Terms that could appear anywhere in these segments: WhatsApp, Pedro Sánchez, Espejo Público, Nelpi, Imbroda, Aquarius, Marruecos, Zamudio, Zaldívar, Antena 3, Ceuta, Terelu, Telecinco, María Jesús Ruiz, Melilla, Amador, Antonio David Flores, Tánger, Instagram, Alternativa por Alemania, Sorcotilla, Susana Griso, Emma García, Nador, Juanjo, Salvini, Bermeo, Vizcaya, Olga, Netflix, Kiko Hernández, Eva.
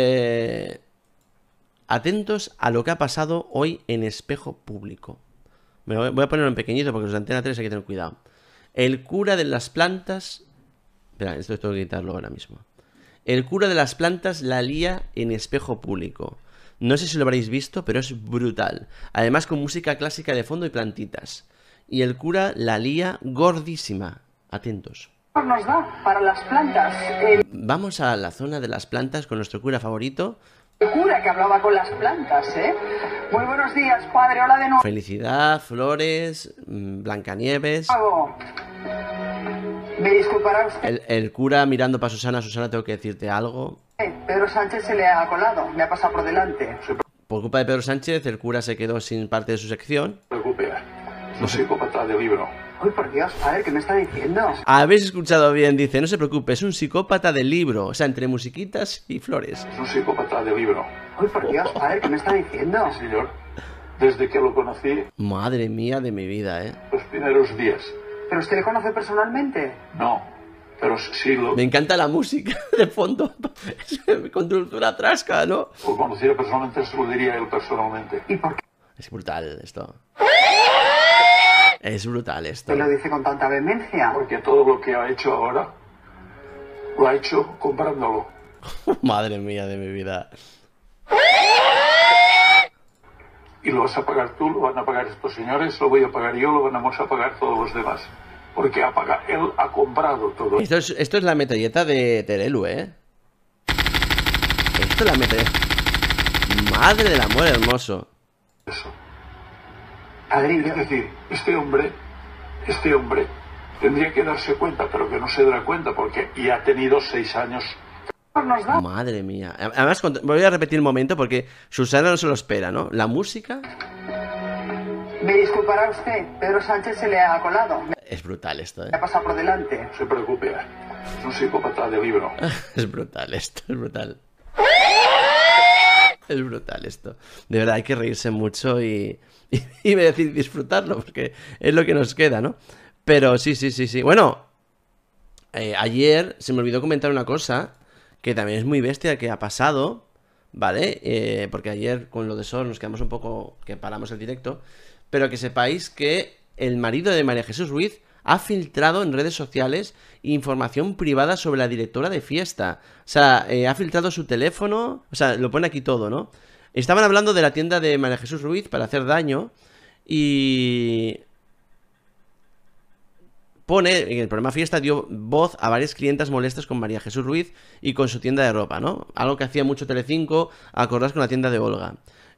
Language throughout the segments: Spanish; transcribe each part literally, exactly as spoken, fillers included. Eh, atentos a lo que ha pasado hoy en Espejo Público. Me voy a ponerlo en pequeñito porque los Antena tres hay que tener cuidado. El cura de las plantas... Espera, esto tengo que quitarlo ahora mismo. El cura de las plantas la lía en Espejo Público. No sé si lo habréis visto, pero es brutal. Además con música clásica de fondo y plantitas. Y el cura la lía gordísima. Atentos. Nos da para las plantas. El... Vamos a la zona de las plantas con nuestro cura favorito. El cura que hablaba con las plantas, ¿eh? Muy buenos días, padre. Hola de nuevo. Felicidad, flores, Blancanieves. Oh. Me disculpará usted. El, el cura mirando para Susana. Susana, tengo que decirte algo. Pedro Sánchez se le ha colado, me ha pasado por delante. Por culpa de Pedro Sánchez, el cura se quedó sin parte de su sección. No se preocupe, no soy psicópata de libro. Ay, por Dios, a ver, ¿qué me está diciendo? Habéis escuchado bien, dice, no se preocupe, es un psicópata de libro. O sea, entre musiquitas y flores. Es un psicópata de libro. Ay, por Dios, a ver, ¿qué me está diciendo? Señor, desde que lo conocí... Madre mía de mi vida, eh. Los primeros días. ¿Pero usted le conoce personalmente? No. Pero sí lo... Me encanta la música de fondo, con dulzura trasca, ¿no? Por conocer personalmente, se lo diría él personalmente. ¿Y por qué? Es brutal esto. Es brutal esto. ¿Te lo dice con tanta vehemencia? Porque todo lo que ha hecho ahora, lo ha hecho comprándolo. Madre mía de mi vida. Y lo vas a pagar tú, lo van a pagar estos señores, lo voy a pagar yo, lo vamos a pagar todos los demás. Porque apaga, él ha comprado todo. Esto es, esto es la metralleta de Terelu, ¿eh? Esto es la metralleta. Madre del amor hermoso. Eso. Adrián, es decir, este hombre, este hombre tendría que darse cuenta, pero que no se dará cuenta porque ya ha tenido seis años. Madre mía. Además, voy a repetir un momento porque Susana no se lo espera, ¿no? La música... Me disculpará usted, Pedro Sánchez se le ha colado. Es brutal esto, ¿eh? Me ha pasado por delante. No se preocupe, es un psicópata de libro. Es brutal esto, es brutal. Es brutal esto. De verdad, hay que reírse mucho y, y, y decir disfrutarlo, porque es lo que nos queda, ¿no? Pero sí, sí, sí, sí. Bueno, eh, ayer se me olvidó comentar una cosa que también es muy bestia que ha pasado, ¿vale? Eh, porque ayer con lo de Sol nos quedamos un poco que paramos el directo. Pero que sepáis que el marido de María Jesús Ruiz ha filtrado en redes sociales información privada sobre la directora de fiesta. O sea, eh, ha filtrado su teléfono. O sea, lo pone aquí todo, ¿no? Estaban hablando de la tienda de María Jesús Ruiz para hacer daño. Y... pone, en el programa Fiesta dio voz a varias clientas molestas con María Jesús Ruiz y con su tienda de ropa, ¿no? Algo que hacía mucho Telecinco, acordás, con la tienda de Olga.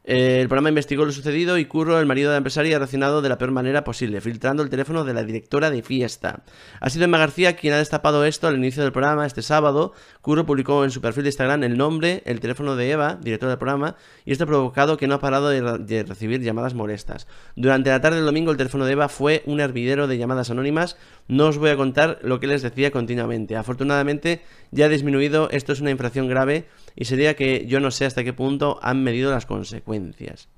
El programa investigó lo sucedido y Curro, el marido de la empresaria, ha reaccionado de la peor manera posible, filtrando el teléfono de la directora de fiesta. Ha sido Emma García quien ha destapado esto al inicio del programa este sábado. Curro publicó en su perfil de Instagram el nombre, el teléfono de Eva, directora del programa, y esto ha provocado que no ha parado de, re de recibir llamadas molestas. Durante la tarde del domingo el teléfono de Eva fue un hervidero de llamadas anónimas. No os voy a contar lo que les decía continuamente. Afortunadamente ya ha disminuido, esto es una infracción grave y sería que yo no sé hasta qué punto han medido las consecuencias.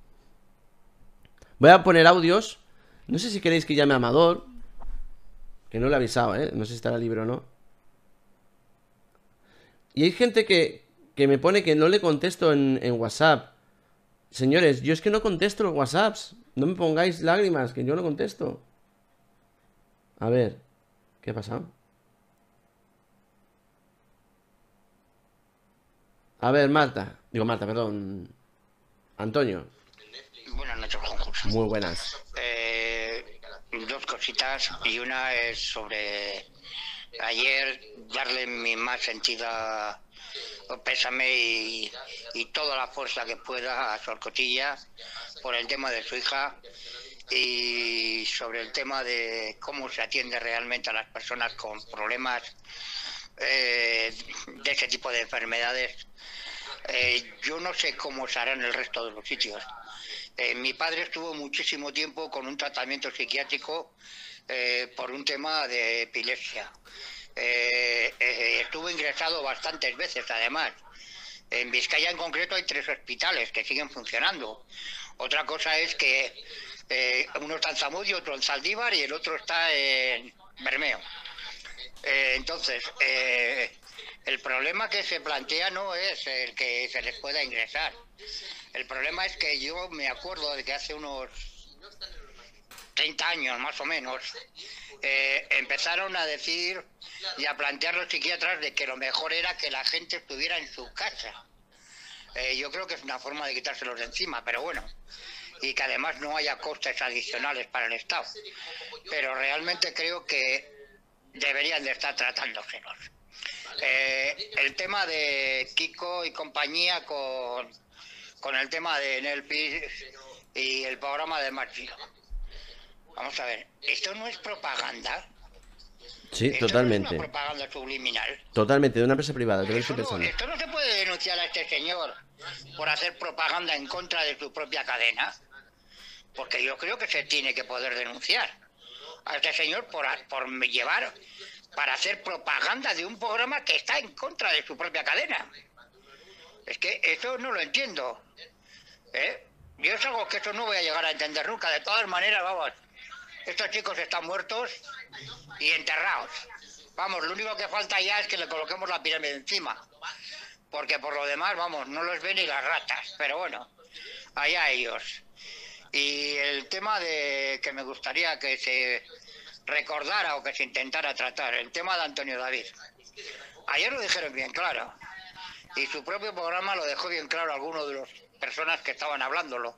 Voy a poner audios. No sé si queréis que llame a Amador, que no le he avisado, ¿eh? No sé si estará libre o no. Y hay gente que, que me pone que no le contesto en, en WhatsApp. Señores, yo es que no contesto los WhatsApps. No me pongáis lágrimas, que yo no contesto. A ver, ¿qué ha pasado? A ver, Marta. Digo, Marta, perdón. Antonio. Buenas noches, Juanjo. Muy buenas. Eh, dos cositas y una es sobre ayer darle mi más sentida pésame y, y toda la fuerza que pueda a Sorcotilla por el tema de su hija y sobre el tema de cómo se atiende realmente a las personas con problemas eh, de ese tipo de enfermedades. Eh, yo no sé cómo se hará en el resto de los sitios. Eh, mi padre estuvo muchísimo tiempo con un tratamiento psiquiátrico eh, por un tema de epilepsia. Eh, eh, estuvo ingresado bastantes veces, además. En Vizcaya en concreto hay tres hospitales que siguen funcionando. Otra cosa es que eh, uno está en Zamudio, otro en Zaldívar y el otro está en Bermeo. Eh, entonces... Eh, El problema que se plantea no es el que se les pueda ingresar. El problema es que yo me acuerdo de que hace unos treinta años más o menos eh, empezaron a decir y a plantear los psiquiatras de que lo mejor era que la gente estuviera en su casa. Eh, yo creo que es una forma de quitárselos de encima, pero bueno, y que además no haya costes adicionales para el Estado. Pero realmente creo que deberían de estar tratándoselos. Eh, el tema de Kiko y compañía con, con el tema de Nelpi y el programa de Martín. Vamos a ver, ¿esto no es propaganda? Sí, esto totalmente. No es una propaganda subliminal. Totalmente, de una empresa privada. De esto, no, esto no se puede denunciar a este señor por hacer propaganda en contra de su propia cadena, porque yo creo que se tiene que poder denunciar a este señor por, por llevar, para hacer propaganda de un programa que está en contra de su propia cadena. Es que eso no lo entiendo, ¿eh? Yo es algo que eso no voy a llegar a entender nunca. De todas maneras, vamos, estos chicos están muertos y enterrados. Vamos, lo único que falta ya es que le coloquemos la pirámide encima, porque por lo demás, vamos, no los ven ni las ratas. Pero bueno, allá ellos. Y el tema de que me gustaría que se recordara o que se intentara tratar, el tema de Antonio David. Ayer lo dijeron bien claro, y su propio programa lo dejó bien claro a alguno de las personas que estaban hablándolo.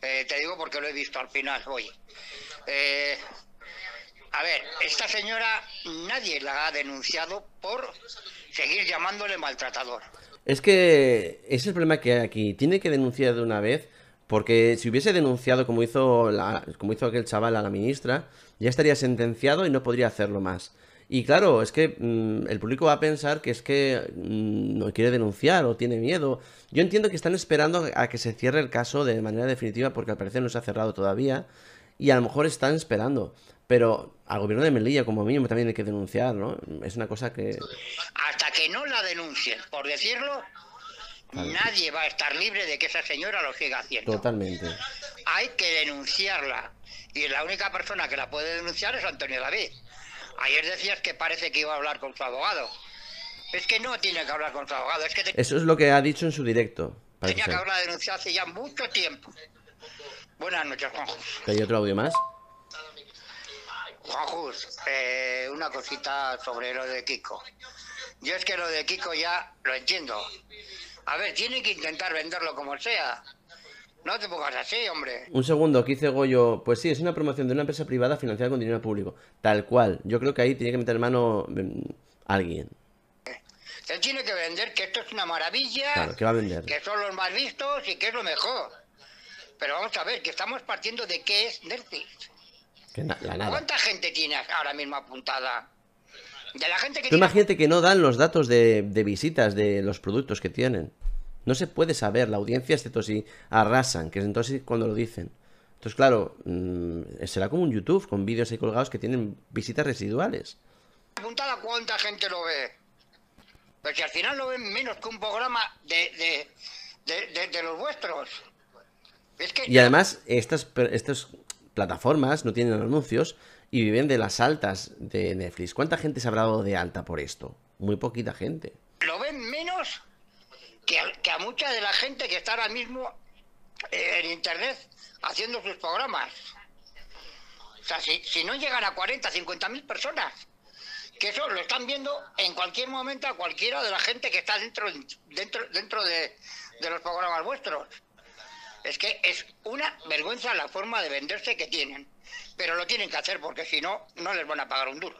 Eh, te digo porque lo he visto al final hoy. Eh, a ver, esta señora nadie la ha denunciado por seguir llamándole maltratador. Es que ese es el problema que hay aquí. Tiene que denunciar de una vez, porque si hubiese denunciado como hizo, la, como hizo aquel chaval a la ministra, ya estaría sentenciado y no podría hacerlo más. Y claro, es que mmm, el público va a pensar que es que mmm, no quiere denunciar o tiene miedo. Yo entiendo que están esperando a que se cierre el caso de manera definitiva, porque al parecer no se ha cerrado todavía, y a lo mejor están esperando. Pero al gobierno de Melilla, como mínimo, también hay que denunciar, ¿no? Es una cosa que... Hasta que no la denuncien, por decirlo... Vale. Nadie va a estar libre de que esa señora lo siga haciendo. Totalmente. Hay que denunciarla. Y la única persona que la puede denunciar es Antonio David. Ayer decías que parece que iba a hablar con su abogado. Es que no tiene que hablar con su abogado. Es que te... Eso es lo que ha dicho en su directo. Tenía que haberla denunciado hace ya mucho tiempo. Buenas noches, Juanjo. ¿Hay otro audio más? Juanjo, eh, una cosita sobre lo de Kiko. Yo es que lo de Kiko ya lo entiendo. A ver, tiene que intentar venderlo como sea. No te pongas así, hombre. Un segundo, aquí dice Goyo. Pues sí, es una promoción de una empresa privada financiada con dinero público. Tal cual. Yo creo que ahí tiene que meter mano alguien. Él tiene que vender que esto es una maravilla. Claro, que va a vender. Que son los más vistos y que es lo mejor. Pero vamos a ver, que estamos partiendo de qué es Netflix. Que na la nada. ¿Cuánta gente tienes ahora mismo apuntada? De la gente que... Tú imagínate que no dan los datos de, de visitas de los productos que tienen. No se puede saber la audiencia, excepto si arrasan, que es entonces cuando lo dicen. Entonces, claro, mmm, será como un YouTube con vídeos ahí colgados que tienen visitas residuales. Preguntada cuánta gente lo ve. Pues si al final lo ven menos que un programa de, de, de, de, de los vuestros. Es que... Y además, estas, estas plataformas no tienen anuncios y viven de las altas de Netflix. ¿Cuánta gente se habrá dado de alta por esto? Muy poquita gente. Lo ven menos que a, que a mucha de la gente que está ahora mismo eh, en internet haciendo sus programas. O sea, si, si no llegan a cuarenta, cincuenta mil personas, que eso lo están viendo en cualquier momento a cualquiera de la gente que está dentro, dentro, dentro de, de los programas vuestros. Es que es una vergüenza la forma de venderse que tienen. Pero lo tienen que hacer, porque si no, no les van a pagar un duro.